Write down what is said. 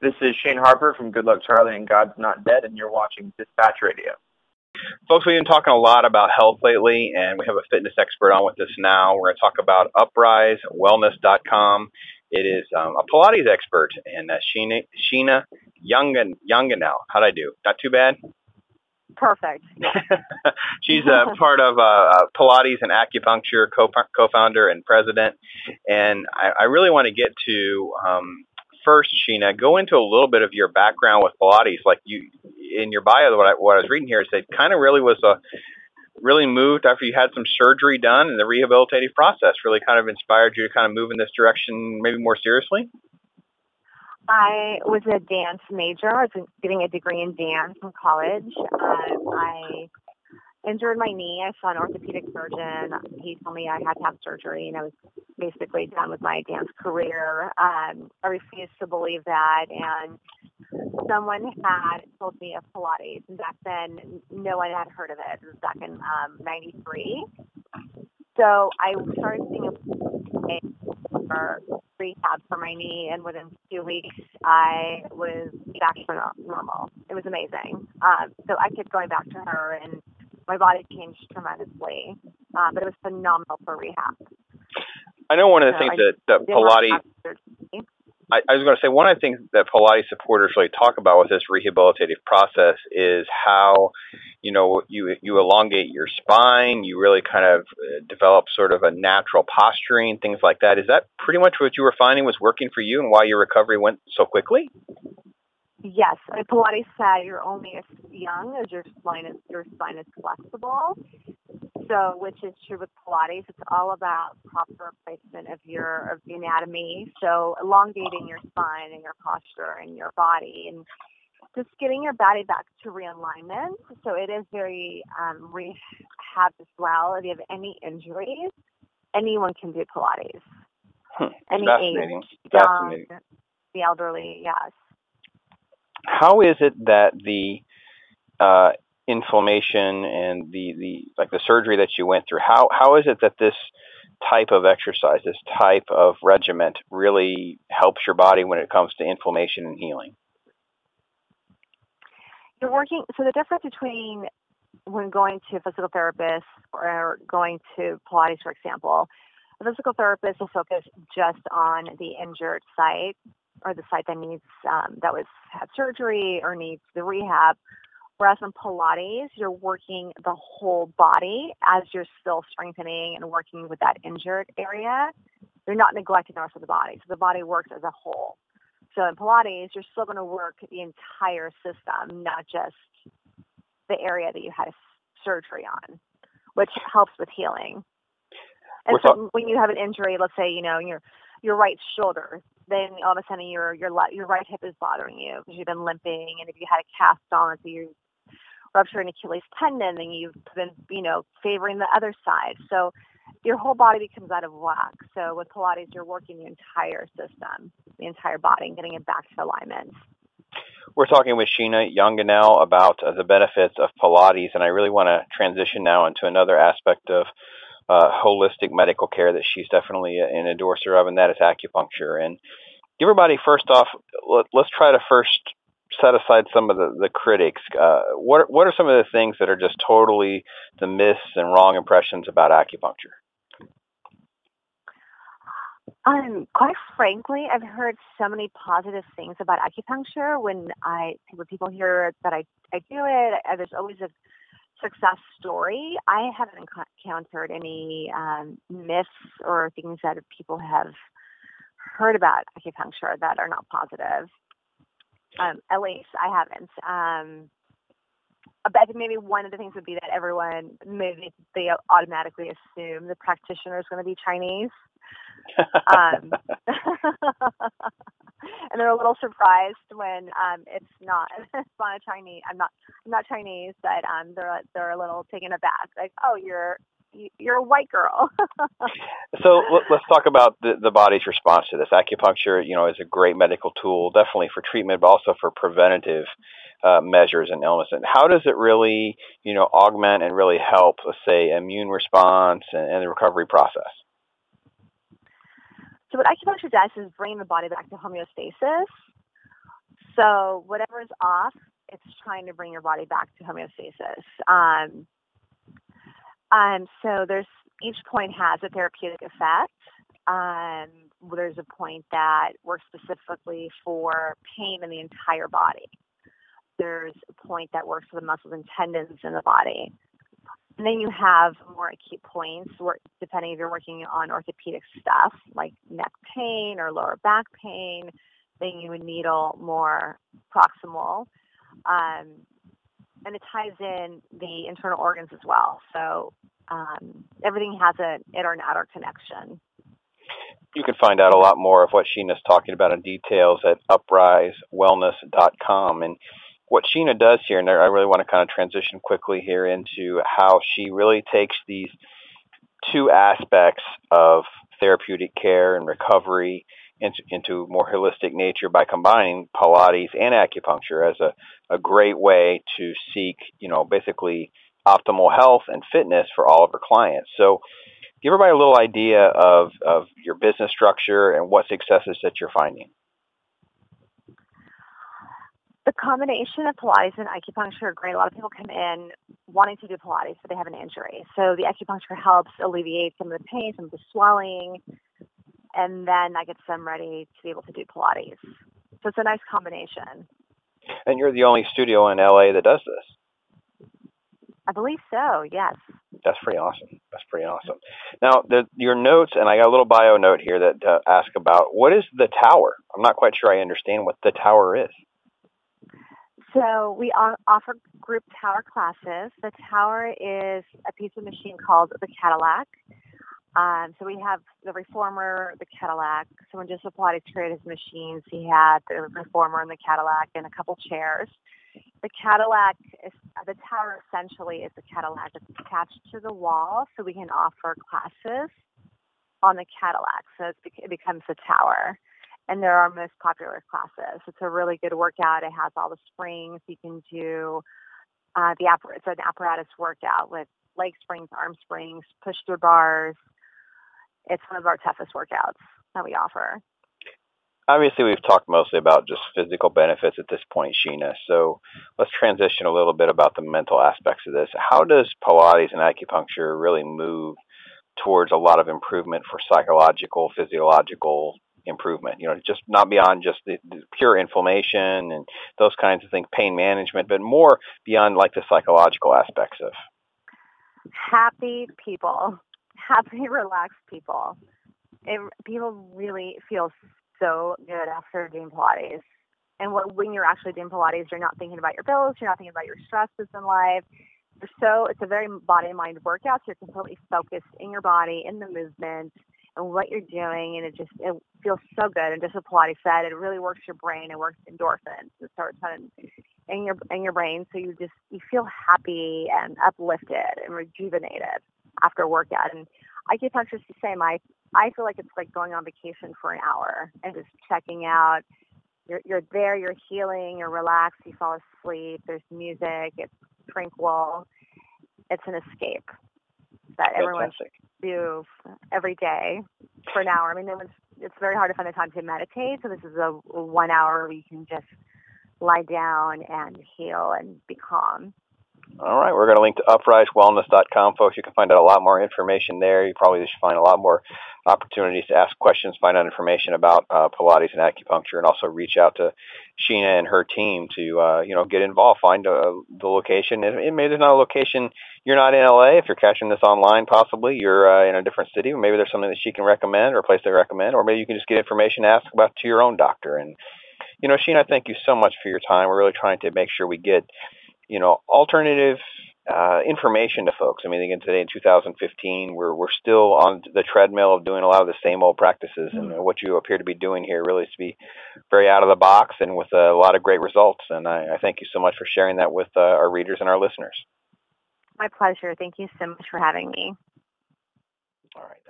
This is Shane Harper from Good Luck Charlie and God's Not Dead, and you're watching Dispatch Radio. Folks, we've been talking a lot about health lately, and we have a fitness expert on with us now. We're going to talk about uprisewellness.com. It is a Pilates expert, and Sheena Jongeneel. How'd I do? Not too bad? Perfect. She's a part of Pilates and acupuncture, co-founder and president. And I really want to get to... First, Sheena, go into a little bit of your background with Pilates. Like you, in your bio, what I was reading here, it said kind of really was really moved after you had some surgery done, and the rehabilitative process really kind of inspired you to kind of move in this direction, maybe more seriously. I was a dance major. I was getting a degree in dance from college. I injured my knee. I saw an orthopedic surgeon. He told me I had to have surgery, and I was basically done with my dance career. I refused to believe that, and someone had told me of Pilates, and back then no one had heard of it. It was back in 93. So I started seeing a for rehab for my knee, and within 2 weeks I was back to normal. It was amazing. So I kept going back to her, and my body changed tremendously, but it was phenomenal for rehab. I know one of the things that Pilates, I was going to say, one of the things that Pilates supporters really talk about with this rehabilitative process is how, you know, you elongate your spine, you really kind of develop sort of a natural posturing, things like that. Is that pretty much what you were finding was working for you and why your recovery went so quickly? Yes. Pilates said you're only as young as your spine is flexible. So, which is true with Pilates, it's all about proper placement of the anatomy. So, elongating your spine and your posture and your body, and just getting your body back to realignment. So, it is very rehab as well. If you have any injuries, anyone can do Pilates. Any age, young, the elderly, yes. How is it that the inflammation and the surgery that you went through, how is it that this type of exercise, this type of regimen really helps your body when it comes to inflammation and healing? You're working, so the difference between when going to a physical therapist or going to Pilates, for example, a physical therapist will focus just on the injured site or the site that needs, had surgery or needs the rehab. Whereas in Pilates, you're working the whole body as you're still strengthening and working with that injured area. You're not neglecting the rest of the body. So the body works as a whole. So in Pilates, you're still going to work the entire system, not just the area that you had surgery on, which helps with healing. And so when you have an injury, let's say, you know, your right shoulder, then all of a sudden your right hip is bothering you because you've been limping. And if you had a cast on, so you're rupturing Achilles tendon, then you've been, you know, favoring the other side. So your whole body becomes out of whack. So with Pilates, you're working the entire system, the entire body, and getting it back to alignment. We're talking with Sheena Jongeneel about the benefits of Pilates, and I really want to transition now into another aspect of holistic medical care that she's definitely an endorser of, and that is acupuncture. And give everybody, first off, let's try to first set aside some of the critics. What are some of the things that are just totally the myths and wrong impressions about acupuncture? Quite frankly, I've heard so many positive things about acupuncture. When people hear that I do it, there's always a success story. I haven't encountered any myths or things that people have heard about acupuncture that are not positive. At least I haven't. But I think maybe one of the things would be that everyone, maybe they automatically assume the practitioner is going to be Chinese. And they're a little surprised when it's not. It's not a Chinese. I'm not Chinese, but they're a little taken aback. Like, oh, you're a white girl. So let's talk about the body's response to this. Acupuncture, you know, is a great medical tool, definitely for treatment, but also for preventative measures and illness. And how does it really, you know, augment and really help, let's say, immune response and the recovery process? So what acupuncture does is bring the body back to homeostasis. So whatever's off, it's trying to bring your body back to homeostasis. So there's each point has a therapeutic effect. There's a point that works specifically for pain in the entire body. There's a point that works for the muscles and tendons in the body. And then you have more acute points, depending if you're working on orthopedic stuff, like neck pain or lower back pain, then you would needle more proximal. And it ties in the internal organs as well. So everything has an inner and outer connection. You can find out a lot more of what Sheena's talking about in details at uprisewellness.com. And what Sheena does here, and I really want to kind of transition quickly here into how she really takes these two aspects of therapeutic care and recovery into more holistic nature by combining Pilates and acupuncture as a great way to seek, you know, basically optimal health and fitness for all of her clients. So give everybody a little idea of your business structure and what successes that you're finding. The combination of Pilates and acupuncture are great. A lot of people come in wanting to do Pilates, but they have an injury. So the acupuncture helps alleviate some of the pain, some of the swelling, and then that gets them ready to be able to do Pilates. So it's a nice combination. And you're the only studio in LA that does this? I believe so, yes. That's pretty awesome. That's pretty awesome. Now, your notes, and I got a little bio note here that asks about, what is the tower? I'm not quite sure I understand what the tower is. So we offer group tower classes. The tower is a piece of machine called the Cadillac. So we have the Reformer, the Cadillac. Someone just applied a trade his machines. He had the Reformer and the Cadillac and a couple chairs. The Cadillac, the tower essentially is the Cadillac. It's attached to the wall, so we can offer classes on the Cadillac. So it becomes the tower. And they're our most popular classes. It's a really good workout. It has all the springs. You can do it's an apparatus workout with leg springs, arm springs, push-through bars. It's one of our toughest workouts that we offer. Obviously, we've talked mostly about just physical benefits at this point, Sheena. So let's transition a little bit about the mental aspects of this. How does Pilates and acupuncture really move towards a lot of improvement for psychological, physiological improvement, you know, just not beyond just the pure inflammation and those kinds of things, pain management, but more beyond like the psychological aspects of happy people, happy, relaxed people. People really feel so good after doing Pilates. And when you're actually doing Pilates, you're not thinking about your bills, you're not thinking about your stresses in life. So it's a very body and mind workout. So you're completely focused in your body, in the movement, and what you're doing, and it feels so good. And just as Pilates said, it really works your brain. It works endorphins, the serotonin in your brain. So you feel happy and uplifted and rejuvenated after a workout. And acupuncture is the same. I feel like it's like going on vacation for an hour and just checking out. You're there. You're healing. You're relaxed. You fall asleep. There's music. It's tranquil. It's an escape that everyone should do every day for an hour. I mean, it's very hard to find the time to meditate, so this is a 1 hour where you can just lie down and heal and be calm. All right, we're going to link to uprisewellness.com, folks. You can find out a lot more information there. You probably should find a lot more opportunities to ask questions, find out information about Pilates and acupuncture, and also reach out to Sheena and her team to, get involved, find the location. And maybe there's not a location. You're not in L.A. If you're catching this online, possibly you're in a different city. Maybe there's something that she can recommend or a place they recommend, or maybe you can just get information to ask about to your own doctor. And, you know, Sheena, thank you so much for your time. We're really trying to make sure we get alternative information to folks. I mean, again, today in 2015, we're still on the treadmill of doing a lot of the same old practices, and what you appear to be doing here really is to be very out of the box and with a lot of great results. And I thank you so much for sharing that with our readers and our listeners. My pleasure. Thank you so much for having me. All right.